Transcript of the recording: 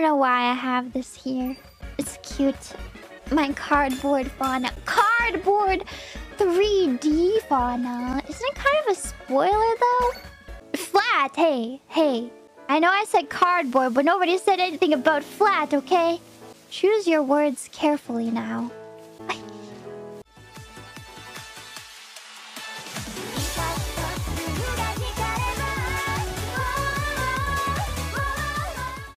don't know why I have this here. It's cute. My cardboard fauna. Cardboard 3D fauna. Isn't it kind of a spoiler though? Flat, hey, hey. I know I said cardboard, but nobody said anything about flat, okay? Choose your words carefully now.